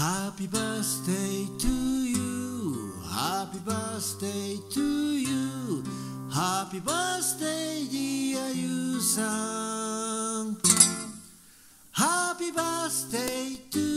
Happy birthday to you, happy birthday to you, happy birthday dear you-san. Happy birthday to you.